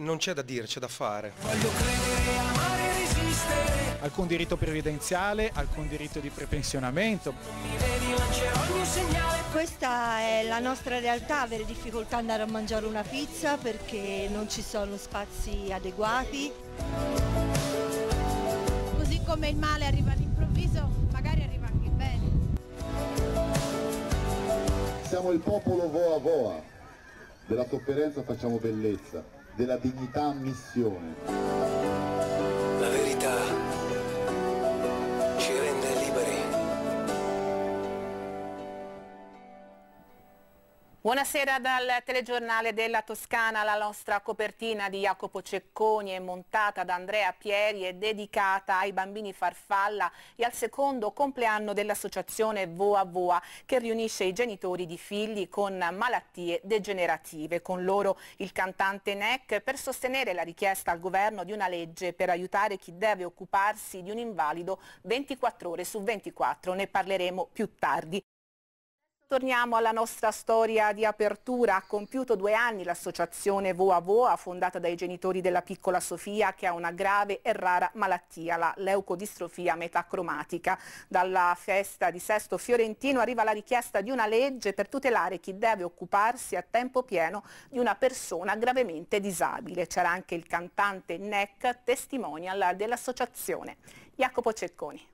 Non c'è da dire, c'è da fare. Voglio credere, amare, resistere. Alcun diritto previdenziale, alcun diritto di prepensionamento. Questa è la nostra realtà, avere difficoltà ad andare a mangiare una pizza perché non ci sono spazi adeguati. Così come il male arriva all'improvviso, magari arriva anche il bene. Siamo il popolo Voa Voa, della sofferenza facciamo bellezza. Della dignità missione. La verità ci rende liberi. Buonasera dal telegiornale della Toscana. La nostra copertina di Jacopo Cecconi è montata da Andrea Pieri e dedicata ai bambini farfalla e al secondo compleanno dell'associazione Voa Voa, che riunisce i genitori di figli con malattie degenerative. Con loro il cantante Nek, per sostenere la richiesta al governo di una legge per aiutare chi deve occuparsi di un invalido 24 ore su 24. Ne parleremo più tardi. Torniamo alla nostra storia di apertura. Ha compiuto 2 anni l'associazione Voa Voa, fondata dai genitori della piccola Sofia, che ha una grave e rara malattia, la leucodistrofia metacromatica. Dalla festa di Sesto Fiorentino arriva la richiesta di una legge per tutelare chi deve occuparsi a tempo pieno di una persona gravemente disabile. C'era anche il cantante Nek, testimonial dell'associazione. Jacopo Cecconi.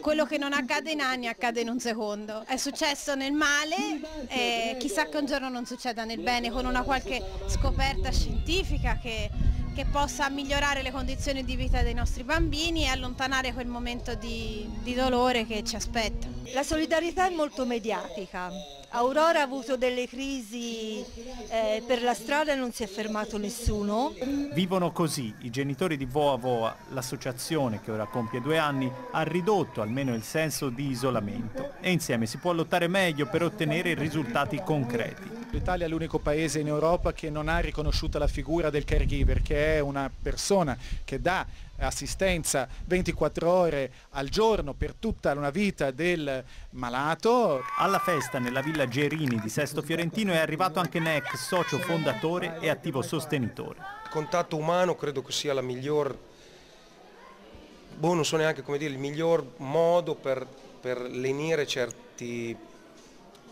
Quello che non accade in anni accade in un secondo. È successo nel male e chissà che un giorno non succeda nel bene, con una qualche scoperta scientifica che possa migliorare le condizioni di vita dei nostri bambini e allontanare quel momento di dolore che ci aspetta. La solidarietà è molto mediatica. Aurora ha avuto delle crisi per la strada e non si è fermato nessuno. Vivono così i genitori di Voa Voa l'associazione, che ora compie 2 anni, ha ridotto almeno il senso di isolamento e insieme si può lottare meglio per ottenere risultati concreti. L'Italia è l'unico paese in Europa che non ha riconosciuto la figura del caregiver, che è una persona che dà assistenza 24 ore al giorno per tutta una vita del malato. Alla festa nella Villa Gerini di Sesto Fiorentino è arrivato anche Nek, socio fondatore e attivo sostenitore. Il contatto umano credo che sia la miglior, non so neanche come dire, il miglior modo per lenire certi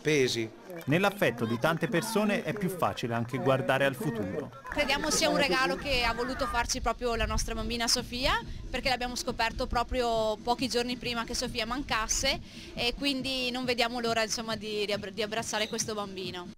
pesi. Nell'affetto di tante persone è più facile anche guardare al futuro. Crediamo sia un regalo che ha voluto farci proprio la nostra bambina Sofia, perché l'abbiamo scoperto proprio pochi giorni prima che Sofia mancasse e quindi non vediamo l'ora, insomma, di abbracciare questo bambino.